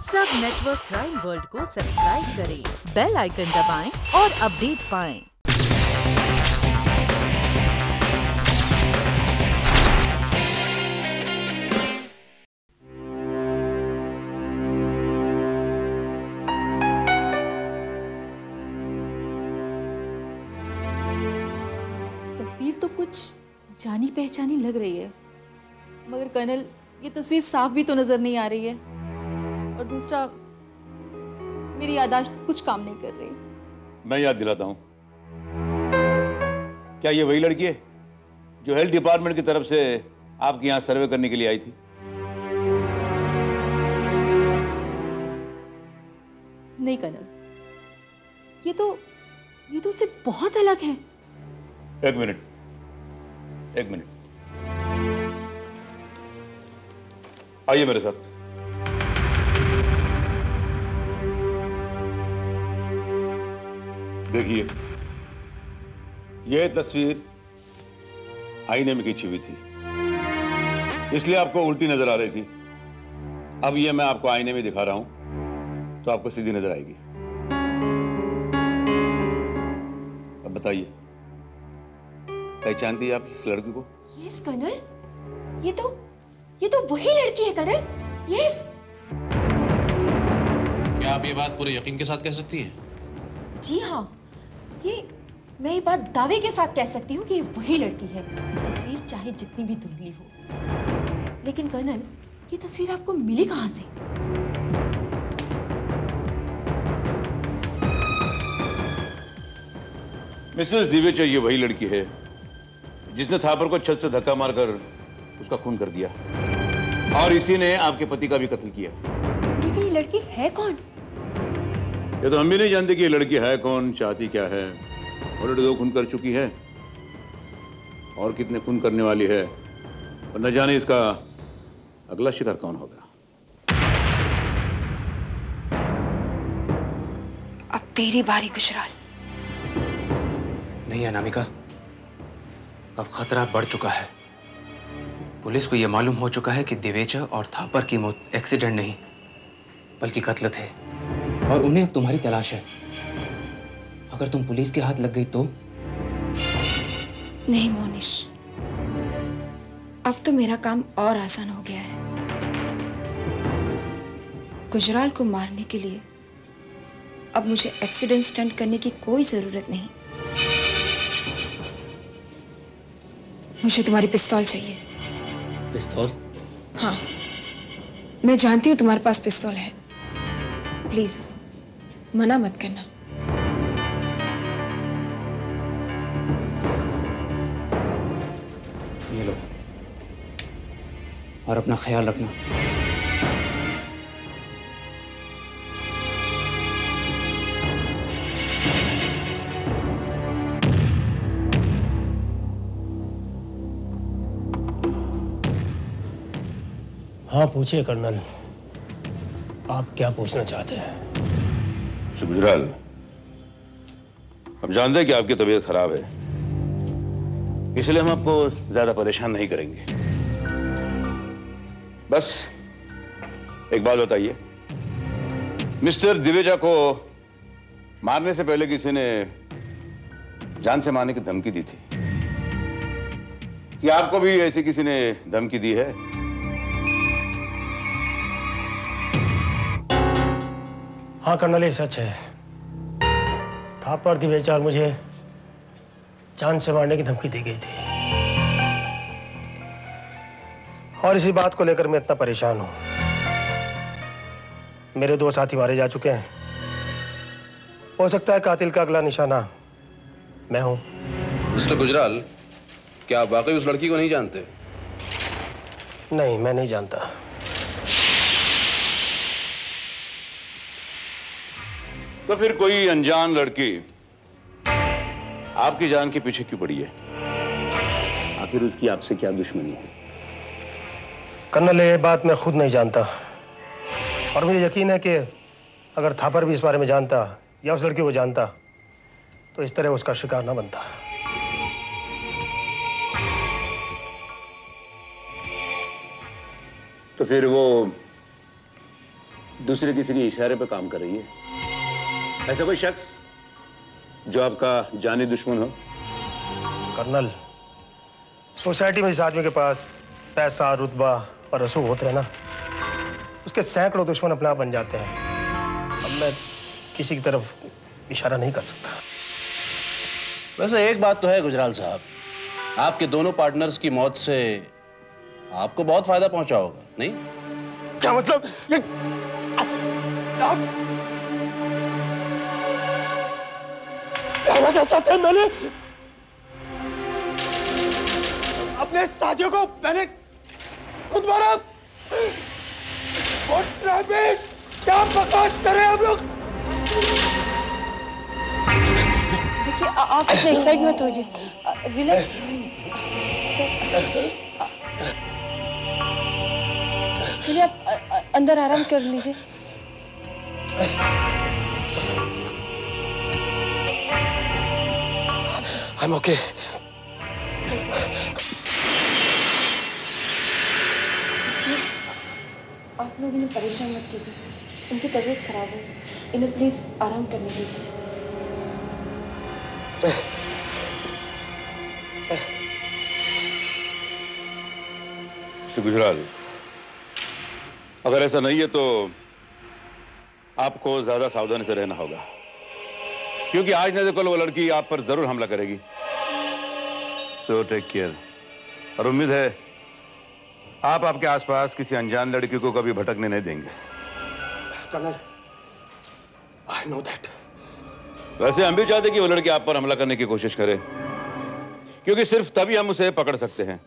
सब network crime world को subscribe करें, बेल आइकन दबाएं और अपडेट पाएं। तस्वीर तो कुछ जानी पहचानी लग रही है, मगर कर्नल ये तस्वीर साफ भी तो नजर नहीं आ रही है, और दूसरा मेरी याददाश्त कुछ काम नहीं कर रही। मैं याद दिलाता हूँ, क्या ये वही लड़की है जो हेल्थ डिपार्टमेंट की तरफ से आपके यहाँ सर्वे करने के लिए आई थी? नहीं कर्नल, ये तो उससे बहुत अलग है। एक मिनट, आइए मेरे साथ। देखिए, यह तस्वीर आईने में खींची हुई थी, इसलिए आपको उल्टी नजर आ रही थी। अब यह मैं आपको आईने में दिखा रहा हूं तो आपको सीधी नजर आएगी। अब बताइए, पहचानती है आप इस लड़की को? यस कर्नल, ये तो वही लड़की है कर्नल। यस। क्या आप ये बात पूरे यकीन के साथ कह सकती हैं? जी हाँ, मैं ये बात दावे के साथ कह सकती हूँ कि ये वही लड़की है। तस्वीर चाहे जितनी भी धुंधली हो, लेकिन कर्नल ये तस्वीर आपको मिली कहाँ से? मिसेस दिवेचा ये वही लड़की है जिसने थापर को छत से धक्का मारकर उसका खून कर दिया, और इसी ने आपके पति का भी कत्ल किया। लेकिन ये लड़की है कौन? ये तो हम भी नहीं जानते कि ये लड़की है कौन, चाहती क्या है। ऑलरेडी 2 खून कर चुकी है और कितने खून करने वाली है, और न जाने इसका अगला शिकार कौन होगा। अब तेरी बारी गुजराल। नहीं अनामिका, अब खतरा बढ़ चुका है। पुलिस को यह मालूम हो चुका है कि दिवेचा और थापर की मौत एक्सीडेंट नहीं बल्कि कत्ल थे, और उन्हें अब तुम्हारी तलाश है। अगर तुम पुलिस के हाथ लग गई तो? नहीं मोनिश, अब तो मेरा काम और आसान हो गया है। गुजराल को मारने के लिए अब मुझे एक्सीडेंट स्टंट करने की कोई जरूरत नहीं। मुझे तुम्हारी पिस्तौल चाहिए। पिस्तौल? हाँ, मैं जानती हूँ तुम्हारे पास पिस्तौल है। प्लीज मना मत करना। ये लो, और अपना ख्याल रखना। हाँ पूछिए कर्नल, आप क्या पूछना चाहते हैं? गुजराल, हम जानते हैं कि आपकी तबीयत खराब है, इसलिए हम आपको ज्यादा परेशान नहीं करेंगे। बस एक बात बताइए, मिस्टर दिवेचा को मारने से पहले किसी ने जान से मारने की धमकी दी थी, कि आपको भी ऐसी किसी ने धमकी दी है? हाँ कर्नल, ये सच है। थापर दिवेचा और मुझे जान से मारने की धमकी दी गई थी, और इसी बात को लेकर मैं इतना परेशान हूं। मेरे 2 साथी मारे जा चुके हैं। हो सकता है कातिल का अगला निशाना मैं हूं। मिस्टर गुजराल, क्या आप वाकई उस लड़की को नहीं जानते? नहीं, मैं नहीं जानता। तो फिर कोई अनजान लड़की आपकी जान के पीछे क्यों पड़ी है? आखिर उसकी आपसे क्या दुश्मनी है? कर्नल, ये बात मैं खुद नहीं जानता, और मुझे यकीन है कि अगर थापर भी इस बारे में जानता या उस लड़की को जानता तो इस तरह उसका शिकार ना बनता। तो फिर वो दूसरे किसी के इशारे पे काम कर रही है। ऐसा कोई शख्स जो आपका जानी दुश्मन हो? कर्नल, सोसाइटी में इस आदमी के पास पैसा, रुतबा और रसूख होते हैं ना, उसके सैकड़ों दुश्मन अपना बन जाते हैं। अब मैं किसी की तरफ इशारा नहीं कर सकता। वैसे एक बात तो है गुजराल साहब, आपके दोनों पार्टनर्स की मौत से आपको बहुत फायदा पहुंचा होगा, नहीं? क्या मतलब? ये आप कहना क्या चाहते हैं? मैंने अपने साथियों को मैंने खुद मारा। क्या बकवास कर रहे हैं आप लोग? देखिए आप इतने एक्साइट मत होइए, रिलैक्स। सर चलिए आप अंदर आराम कर लीजिए। I'm okay. आप लोग इन्हें परेशान मत कीजिए, इनकी तबीयत खराब है, इन्हें प्लीज आराम करने दीजिए। श्री गुजराल, अगर ऐसा नहीं है तो आपको ज्यादा सावधानी से रहना होगा, क्योंकि आज नहीं तो कल वो लड़की आप पर जरूर हमला करेगी। So take care. और उम्मीद है आप आपके आसपास किसी अनजान लड़की को कभी भटकने नहीं देंगे। Colonel, I know that. वैसे हम भी चाहते कि वो लड़की आप पर हमला करने की कोशिश करे, क्योंकि सिर्फ तभी हम उसे पकड़ सकते हैं।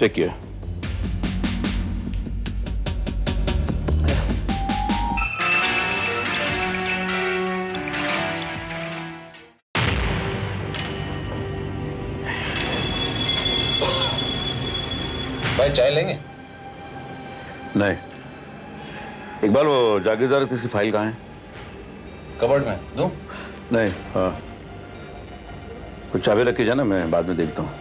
Take care. भाई चाय लेंगे? नहीं। एक बार वो जागीरदार किसकी फाइल कहाँ है? कबर्ड में। दूं? नहीं। हाँ, कुछ चाबी रख के जाना, मैं बाद में देखता हूँ।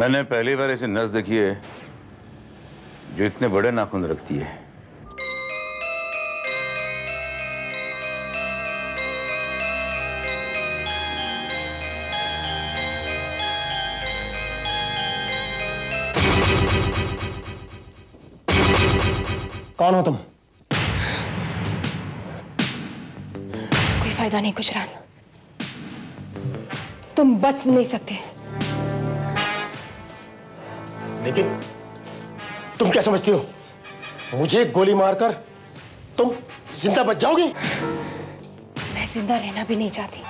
मैंने पहली बार ऐसी नस देखी है जो इतने बड़े नाखून रखती है। कौन हो तुम? कोई फायदा नहीं गुजराल, तुम बच नहीं सकते। लेकिन तुम क्या समझती हो, मुझे गोली मारकर तुम जिंदा बच जाओगी? मैं जिंदा रहना भी नहीं चाहती।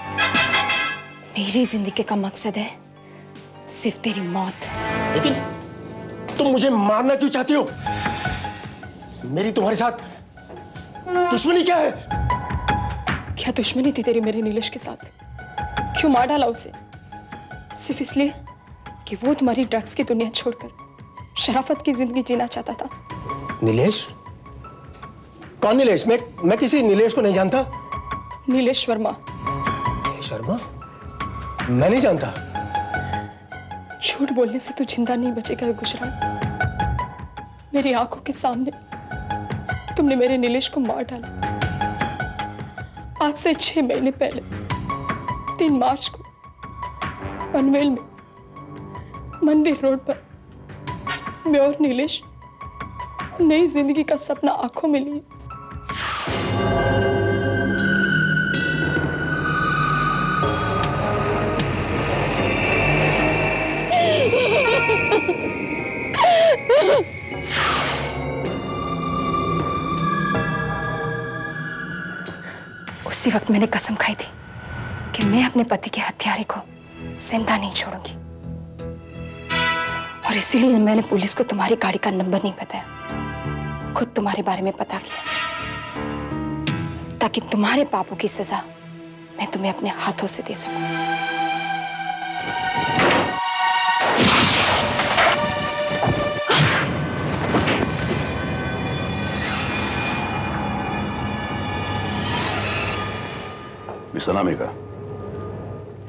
मेरी जिंदगी का मकसद है सिर्फ तेरी मौत। लेकिन तुम मुझे मारना क्यों चाहती हो? मेरी तुम्हारे साथ दुश्मनी क्या है? क्या दुश्मनी थी तेरी मेरे नीलेश के साथ? क्यों मार डाला उसे? सिर्फ इसलिए कि वो तुम्हारी ड्रग्स की दुनिया छोड़कर शराफत की जिंदगी जीना चाहता था। नीलेश? कौन नीलेश? मैं किसी नीलेश को नहीं जानता। नीलेश शर्मा। नीलेश शर्मा? मैं नहीं जानता। झूठ बोलने से तू जिंदा नहीं बचेगा गुजराल। मेरी आंखों के सामने तुमने मेरे नीलेश को मार डाला। आज से 6 महीने पहले 3 मार्च को पनवेल में मंदिर रोड पर मैं और नीलेश नई जिंदगी का सपना आंखों में लिए उसी वक्त मैंने कसम खाई थी कि मैं अपने पति के हत्यारे को जिंदा नहीं छोड़ूंगी। और इसीलिए मैंने पुलिस को तुम्हारी गाड़ी का नंबर नहीं बताया, खुद तुम्हारे बारे में पता किया ताकि तुम्हारे पापों की सजा मैं तुम्हें अपने हाथों से दे सकूं। मिस अनामिका,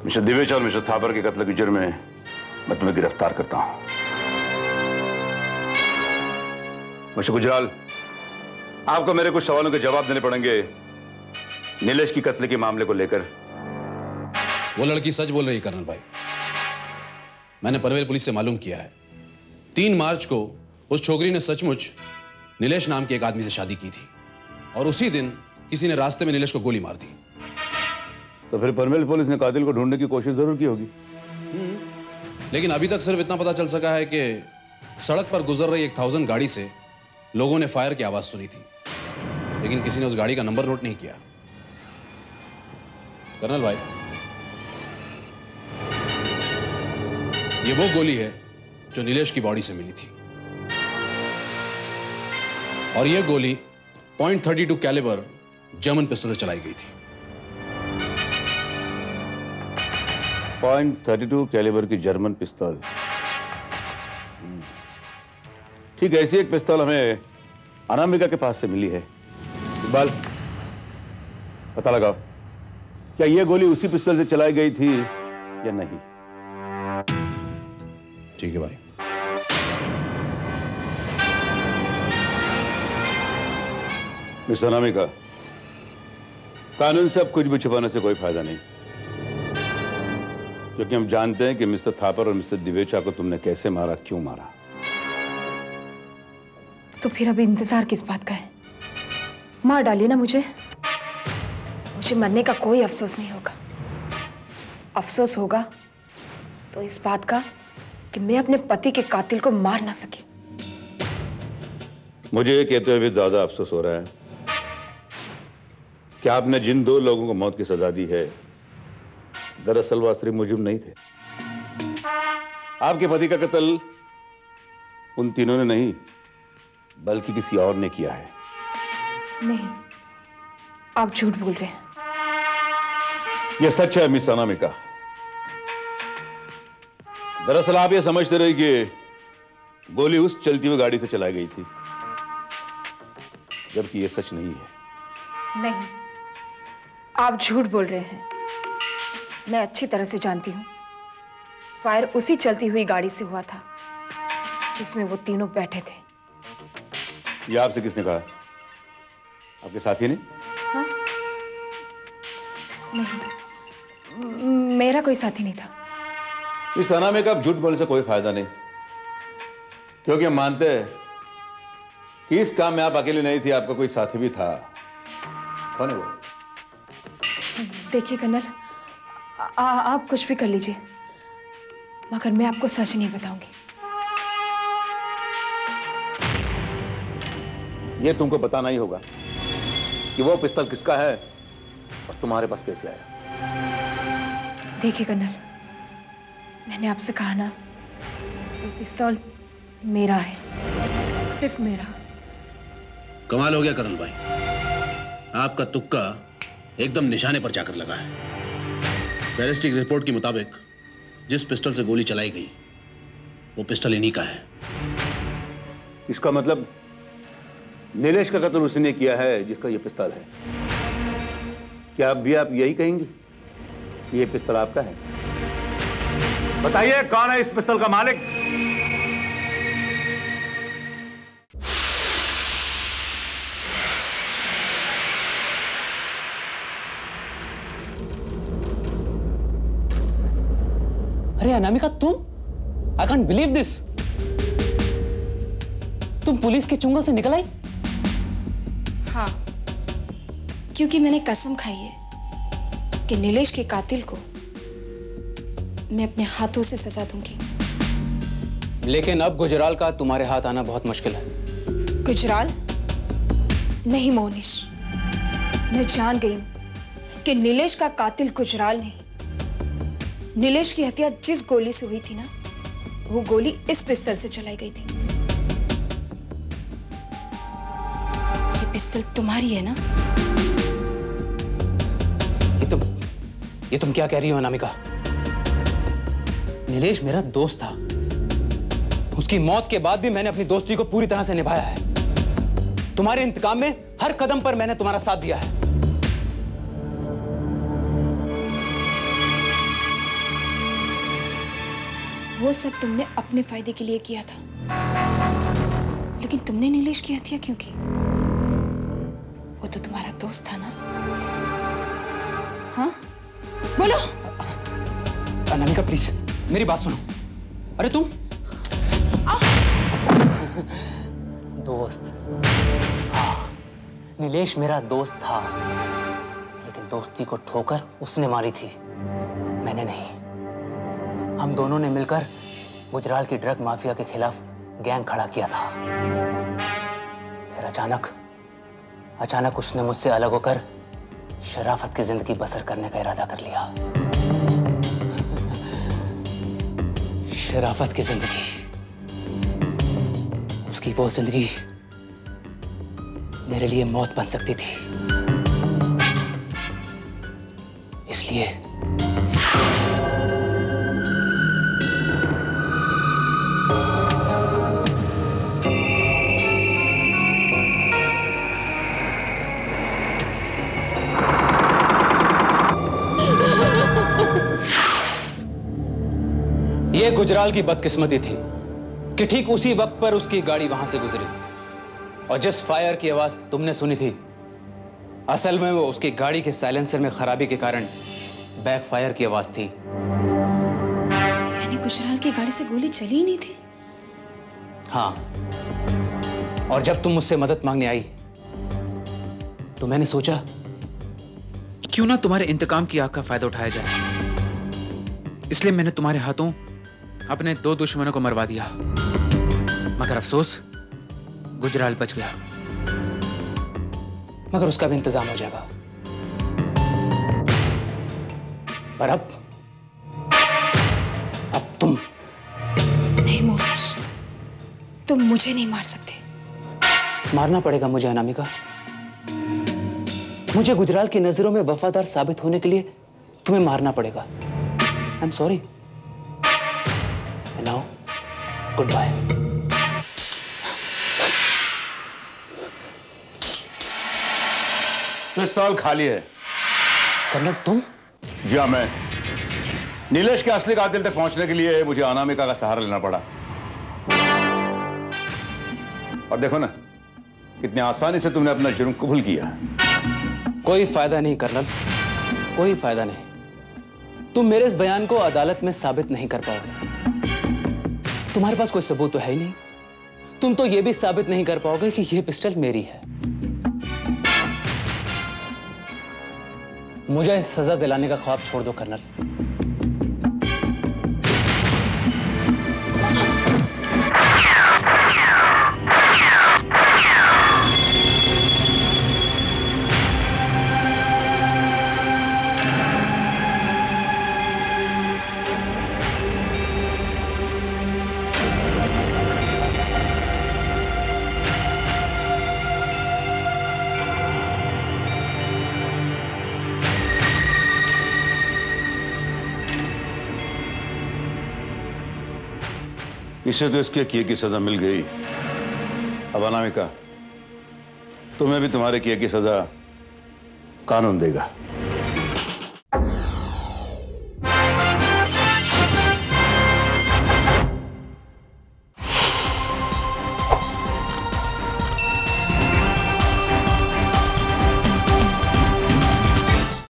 मिस्टर दिवेचा और मिस्टर थापर के कत्ल के जुर्म में मैं तुम्हें गिरफ्तार करता हूं। मिस्टर गुजराल, आपको मेरे कुछ सवालों के जवाब देने पड़ेंगे नीलेश की कत्ल के मामले को लेकर। वो लड़की सच बोल रही है कर्नल भाई। मैंने पनवेल पुलिस से मालूम किया है 3 मार्च को उस छोकरी ने सचमुच नीलेश नाम के एक आदमी से शादी की थी और उसी दिन किसी ने रास्ते में नीलेश को गोली मार दी। तो फिर पनवेल पुलिस ने कातिल को ढूंढने की कोशिश जरूर की होगी। लेकिन अभी तक सिर्फ इतना पता चल सका है कि सड़क पर गुजर रही 1000 गाड़ी से लोगों ने फायर की आवाज सुनी थी, लेकिन किसी ने उस गाड़ी का नंबर नोट नहीं किया। कर्नल भाई, ये वो गोली है जो नीलेश की बॉडी से मिली थी और ये गोली .32 कैलिबर जर्मन पिस्टल से चलाई गई थी। .32 कैलिबर की जर्मन पिस्तौल, ठीक ऐसी एक पिस्तौल हमें अनामिका के पास से मिली है। इकबाल, पता लगाओ क्या यह गोली उसी पिस्तौल से चलाई गई थी या नहीं। ठीक है भाई। मिस अनामिका, कानून से अब कुछ भी छुपाने से कोई फायदा नहीं, क्योंकि हम जानते हैं कि मिस्टर थापर और मिस्टर दिवेचा को तुमने कैसे मारा, क्यों मारा। तो फिर अब इंतजार किस बात का है? मार डालिए ना मुझे, मुझे मरने का कोई अफसोस नहीं होगा। अफसोस होगा तो इस बात का कि मैं अपने पति के कातिल को मार ना सकी। मुझे ये कहते हुए भी ज्यादा अफसोस हो रहा है कि आपने जिन 2 लोगों को मौत की सजा दी है दरअसल वह असली मुजरिम नहीं थे। आपके पति का कत्ल उन तीनों ने नहीं बल्कि किसी और ने किया है। नहीं, आप झूठ बोल रहे हैं। यह सच है मिस अनामिका। दरअसल आप यह समझते रहे कि गोली उस चलती हुई गाड़ी से चलाई गई थी, जबकि यह सच नहीं है। नहीं, आप झूठ बोल रहे हैं। मैं अच्छी तरह से जानती हूँ फायर उसी चलती हुई गाड़ी से हुआ था जिसमें वो तीनों बैठे थे। ये आपसे किसने कहा? आपके साथी ने? हाँ? नहीं, मेरा कोई साथी नहीं था। इस अनामिका, आप झूठ बोलने से कोई फायदा नहीं, क्योंकि हम मानते हैं कि इस काम में आप अकेले नहीं थी, आपका कोई साथी भी था। कौन है वो? देखिए कर्नल, आप कुछ भी कर लीजिए मगर मैं आपको सच नहीं बताऊंगी। ये तुमको बताना ही होगा कि वो पिस्तौल किसका है और तुम्हारे पास कैसे आया। देखिए कर्नल, मैंने आपसे कहा ना, वो पिस्तौल मेरा है, सिर्फ मेरा। कमाल हो गया कर्नल भाई, आपका तुक्का एकदम निशाने पर जाकर लगा है। बैलिस्टिक रिपोर्ट के मुताबिक जिस पिस्टल से गोली चलाई गई वो पिस्टल इन्हीं का है। इसका मतलब नीलेश का कत्ल उसने किया है जिसका ये पिस्टल है। क्या आप यही कहेंगे कि ये पिस्टल आपका है? बताइए कौन है इस पिस्टल का मालिक। अरे अनामिका, तुम? I can't believe this. तुम पुलिस के चुंगल से निकल आई? हाँ, क्योंकि मैंने कसम खाई है कि नीलेश के कातिल को मैं अपने हाथों से सजा दूंगी। लेकिन अब गुजराल का तुम्हारे हाथ आना बहुत मुश्किल है। गुजराल? नहीं मोनिश, मैं जान गई हूं कि नीलेश का कातिल गुजराल नहीं। नीलेश की हत्या जिस गोली से हुई थी ना, वो गोली इस पिस्टल से चलाई गई थी। ये पिस्टल तुम्हारी है ना? ये तुम क्या कह रही हो अनामिका? नीलेश मेरा दोस्त था। उसकी मौत के बाद भी मैंने अपनी दोस्ती को पूरी तरह से निभाया है। तुम्हारे इंतकाम में हर कदम पर मैंने तुम्हारा साथ दिया है। वो सब तुमने अपने फायदे के लिए किया था, लेकिन तुमने नीलेश की हत्या क्यों की? वो तो तुम्हारा दोस्त था ना? हाँ बोलो। अनामिका प्लीज मेरी बात सुनो। अरे तुम दोस्त, हाँ नीलेश मेरा दोस्त था, लेकिन दोस्ती को ठोकर उसने मारी थी, मैंने नहीं। हम दोनों ने मिलकर गुजराल की ड्रग माफिया के खिलाफ गैंग खड़ा किया था। फिर अचानक उसने मुझसे अलग होकर शराफत की जिंदगी बसर करने का इरादा कर लिया। शराफत की जिंदगी, उसकी वो जिंदगी मेरे लिए मौत बन सकती थी, इसलिए गुजराल की बदकिस्मती थी कि ठीक उसी वक्त पर उसकी गाड़ी वहां से गुजरी और जिस फायर की आवाज तुमने सुनी थी, असल में वो उसकी गाड़ी के साइलेंसर में खराबी के कारण बैक फायर की आवाज थी। यानी गुजराल की गाड़ी से गोली चली ही नहीं थी। हाँ, और जब तुम मुझसे मदद मांगने आई तो मैंने सोचा क्यों ना तुम्हारे इंतकाम की आग का फायदा उठाया जाए, इसलिए मैंने तुम्हारे हाथों अपने दो दुश्मनों को मरवा दिया। मगर अफसोस गुजराल बच गया, मगर उसका भी इंतजाम हो जाएगा। पर अब तुम नहीं मोनिश, तुम मुझे नहीं मार सकते। मारना पड़ेगा मुझे अनामिका। मुझे गुजराल की नजरों में वफादार साबित होने के लिए तुम्हें मारना पड़ेगा। I am sorry. Now, goodbye. पिस्तौल खाली है। कर्नल तुम? जी हाँ, मैं। नीलेश के असली कातिल तक पहुंचने के लिए मुझे अनामिका का सहारा लेना पड़ा। और देखो ना कितनी आसानी से तुमने अपना जुर्म कबूल किया। कोई फायदा नहीं कर्नल, कोई फायदा नहीं। तुम मेरे इस बयान को अदालत में साबित नहीं कर पाओगे। तुम्हारे पास कोई सबूत तो है ही नहीं। तुम तो यह भी साबित नहीं कर पाओगे कि यह पिस्टल मेरी है। मुझे सजा दिलाने का ख्वाब छोड़ दो कर्नल। इसे तो इसके किए की सजा मिल गई। अब अनामिका, तुम्हें भी तुम्हारे किए की सजा कानून देगा।